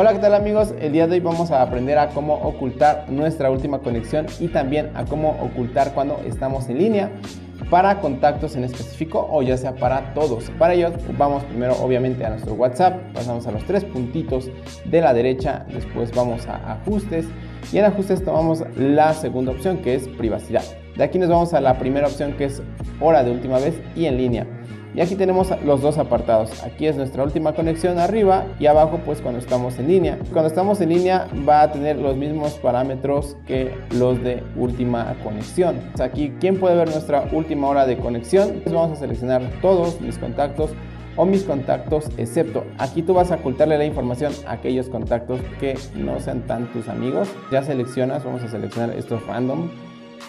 Hola, ¿qué tal amigos? El día de hoy vamos a aprender a cómo ocultar nuestra última conexión y también a cómo ocultar cuando estamos en línea para contactos en específico o ya sea para todos. Para ello vamos primero obviamente a nuestro WhatsApp, pasamos a los tres puntitos de la derecha, después vamos a ajustes y en ajustes tomamos la segunda opción que es privacidad. De aquí nos vamos a la primera opción que es hora de última vez y en línea. Y aquí tenemos los dos apartados, aquí es nuestra última conexión arriba y abajo pues cuando estamos en línea. Cuando estamos en línea va a tener los mismos parámetros que los de última conexión. Aquí, ¿quién puede ver nuestra última hora de conexión? Entonces vamos a seleccionar todos mis contactos o mis contactos excepto. Aquí tú vas a ocultarle la información a aquellos contactos que no sean tan tus amigos. Ya seleccionas, vamos a seleccionar estos random.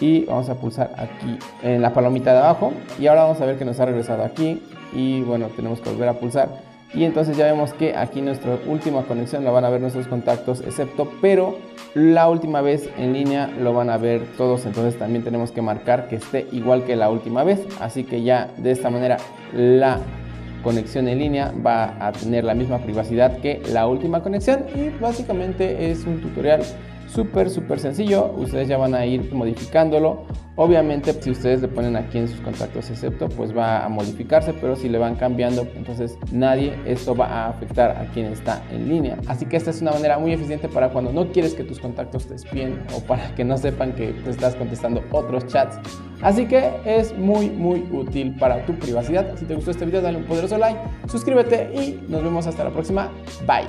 Y vamos a pulsar aquí en la palomita de abajo y ahora vamos a ver que nos ha regresado aquí y bueno, tenemos que volver a pulsar y entonces ya vemos que aquí nuestra última conexión la van a ver nuestros contactos excepto, pero la última vez en línea lo van a ver todos, entonces también tenemos que marcar que esté igual que la última vez, así que ya de esta manera la conexión en línea va a tener la misma privacidad que la última conexión y básicamente es un tutorial súper sencillo, ustedes ya van a ir modificándolo, obviamente si ustedes le ponen aquí en sus contactos excepto pues va a modificarse, pero si le van cambiando entonces nadie, esto va a afectar a quien está en línea, así que esta es una manera muy eficiente para cuando no quieres que tus contactos te espíen o para que no sepan que te estás contestando otros chats, así que es muy útil para tu privacidad. Si te gustó este video dale un poderoso like, suscríbete y nos vemos hasta la próxima, bye.